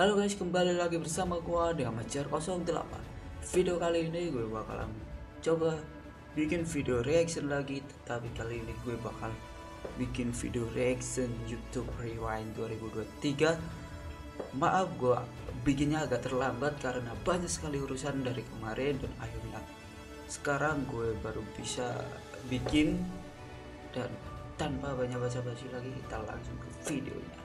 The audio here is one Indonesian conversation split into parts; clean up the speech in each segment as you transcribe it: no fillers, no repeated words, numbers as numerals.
Halo guys, kembali lagi bersama gua di Amateur 08. Video kali ini gue bakalan coba bikin video reaction lagi, tetapi kali ini gue bakal bikin video reaction YouTube Rewind 2023. Maaf gua bikinnya agak terlambat karena banyak sekali urusan dari kemarin, dan akhirnya sekarang gue baru bisa bikin. Dan tanpa banyak basa-basi lagi, kita langsung ke videonya.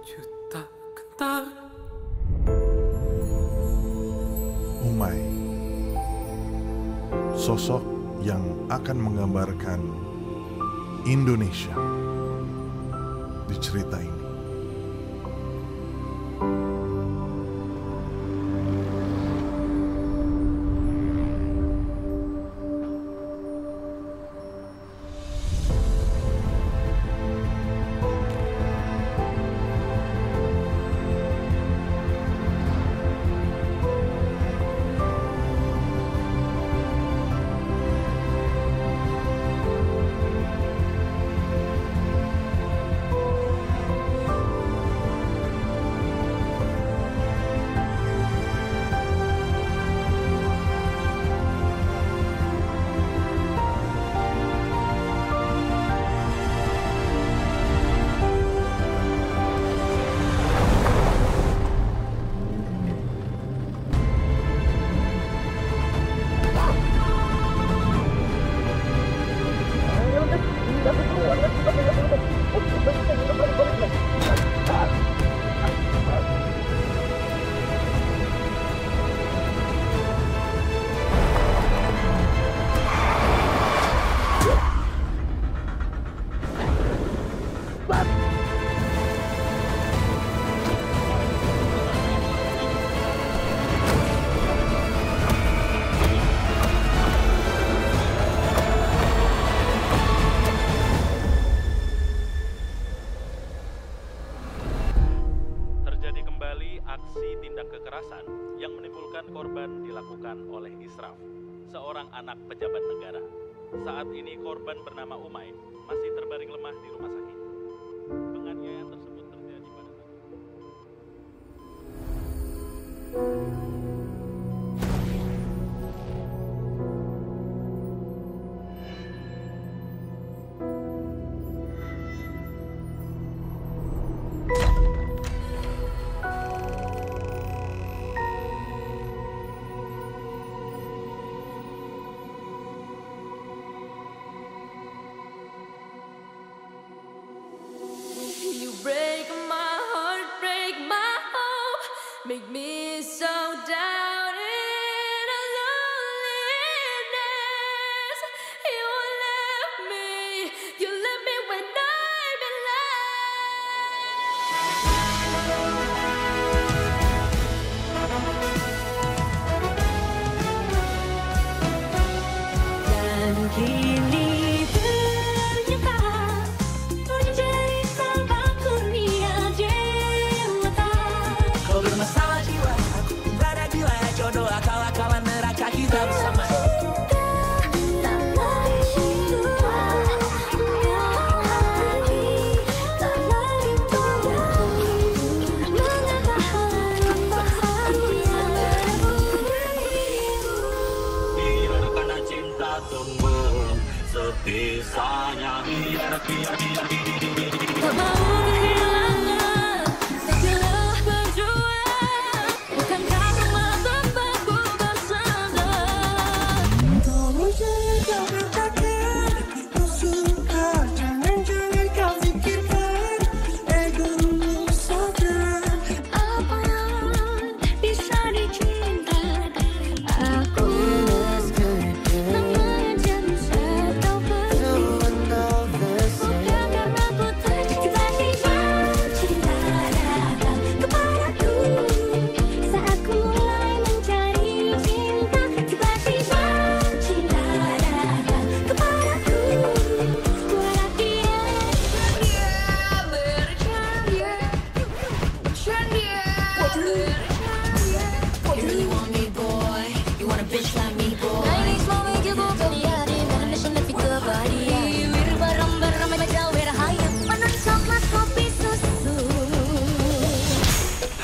Juta kentar. Umai, sosok yang akan menggambarkan Indonesia di cerita ini. Korban dilakukan oleh Israf, seorang anak pejabat negara. Saat ini korban bernama Umai masih terbaring lemah di rumah sakit. Penganiayaan tersebut terjadi pada make me so down in a loneliness. You left me when I belong. Sepisahnya tak mau kehilangan segala berjuang, bukankah rumah tempatku bersandar. Tolong jangan katakan aku suka, jangan kau pikirkan egomu saja. Apa yang bisa dicinta dari aku? Jangan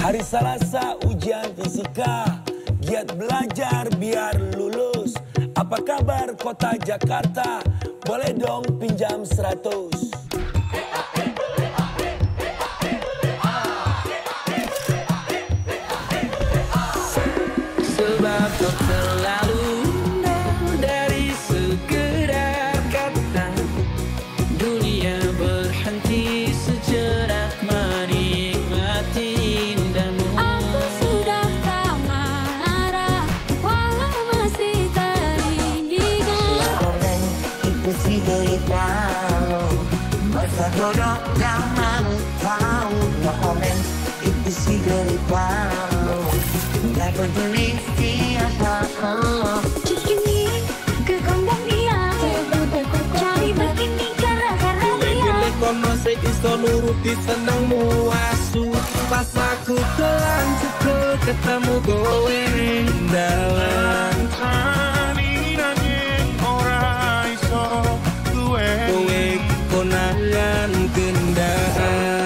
Hari Selasa ujian fisika, giat belajar biar lulus. Apa kabar kota Jakarta? Boleh dong pinjam 100. Sebab kau terlalu rendah dari sekedar kata. Dunia berhenti sejenak menikmati indahmu. Aku sudah tak marah walau masih terindah. Orang itu sih dari kamu, masa bodoh tak tahu. Orang itu sih dari kamu. Gak peduli siapa kamu, cikini ke kondang dia. Cari begini gara-gara dia. Gede konosek iso nuruti senangmu asu. Pas aku telan suku ketemu gue dalam kaninangin orang iso gue. Gue konangan gendaan.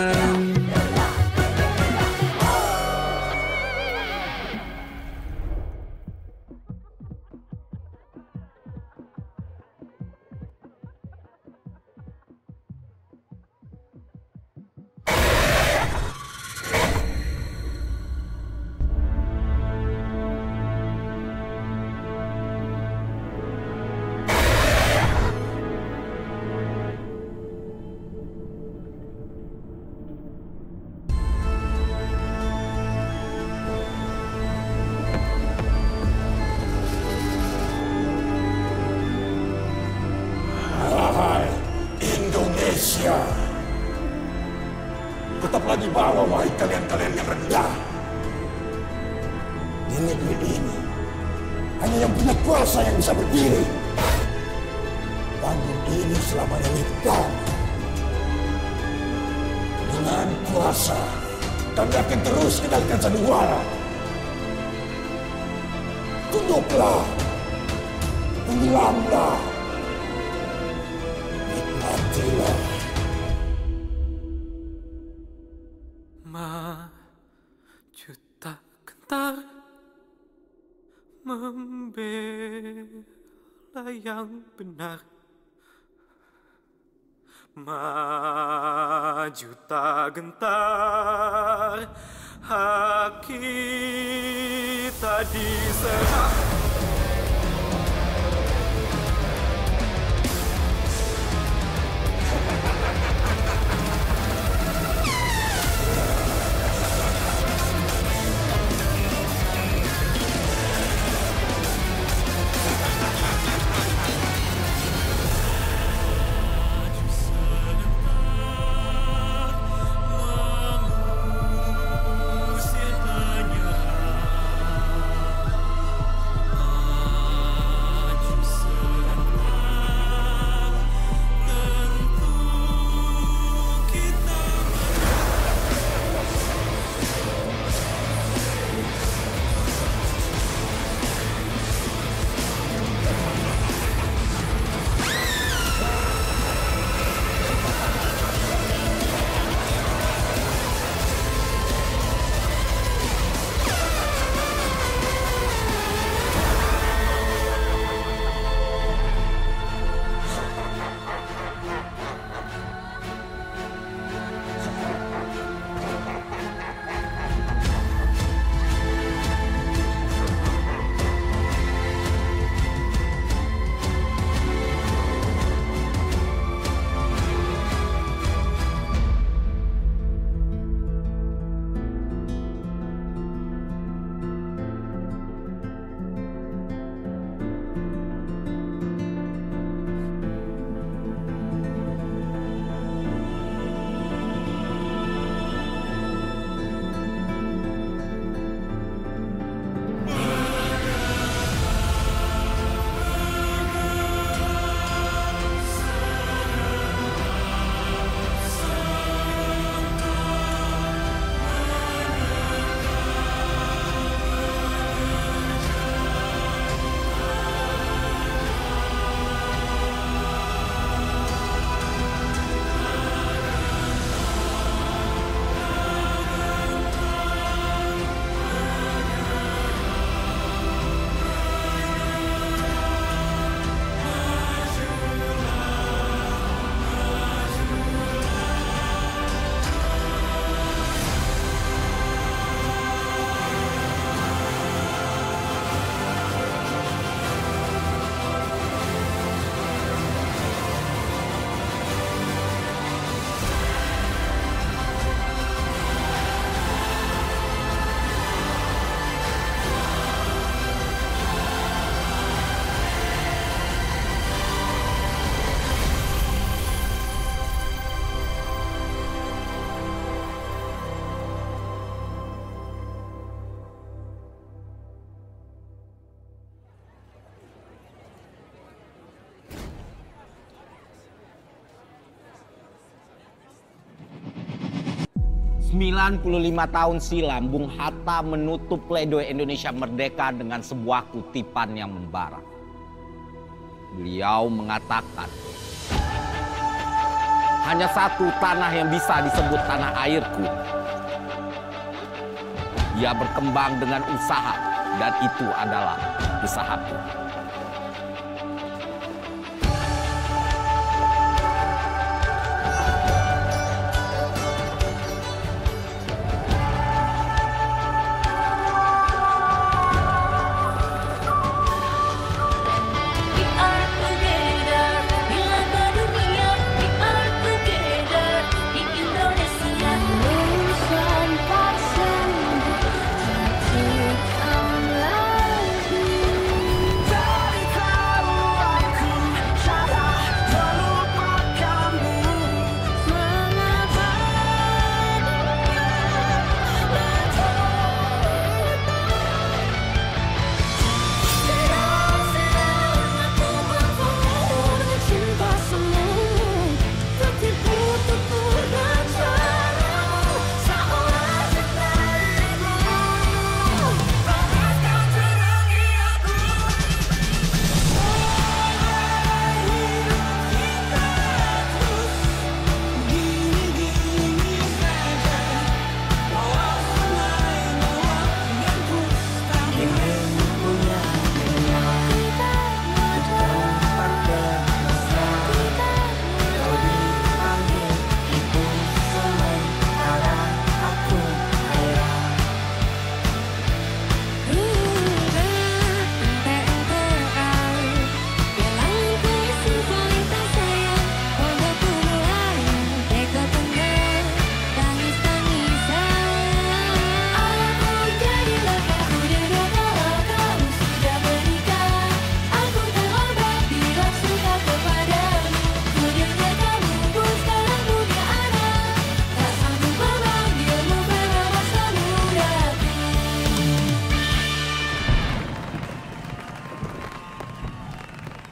Yang benar, maju tak gentar, haki tadi serang. 95 tahun silam, Bung Hatta menutup pledoi Indonesia Merdeka dengan sebuah kutipan yang membara. Beliau mengatakan, hanya satu tanah yang bisa disebut tanah airku. Ia berkembang dengan usaha, dan itu adalah usahaku.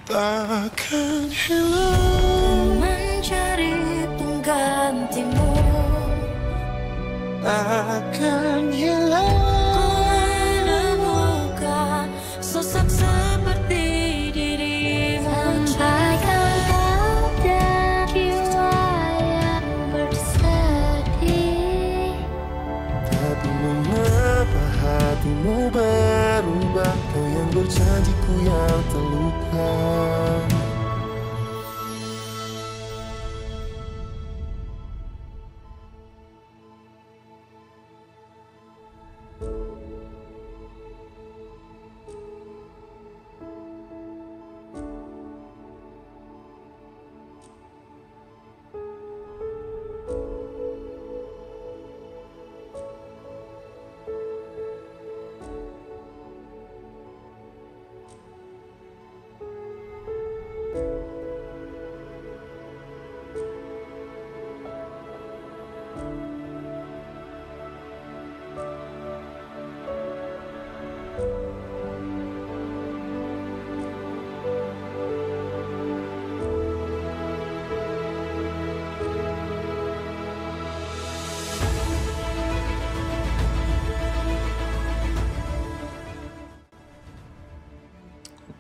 Takkan hilang mencari penggantimu, takkan hilang ku menemukan sosok seperti dirimu. Sampai kau ada jiwa yang bersedih, tapi mengapa hatimu berubah? Kau yang berjanji, ku yang terluka.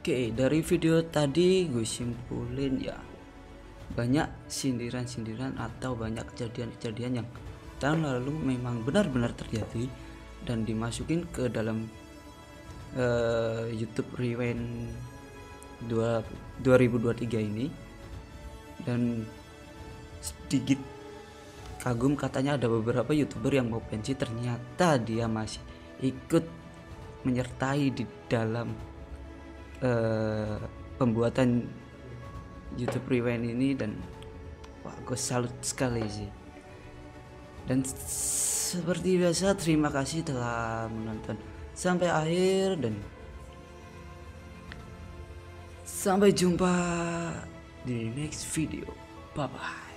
Oke, dari video tadi gue simpulin ya, banyak sindiran-sindiran atau banyak kejadian-kejadian yang tahun lalu memang benar-benar terjadi dan dimasukin ke dalam YouTube Rewind 2023 ini. Dan sedikit kagum, katanya ada beberapa youtuber yang mau pensi, ternyata dia masih ikut menyertai di dalam pembuatan YouTube Rewind ini. Dan wah, gue salut sekali sih. Dan seperti biasa, terima kasih telah menonton sampai akhir, dan sampai jumpa di next video. Bye bye.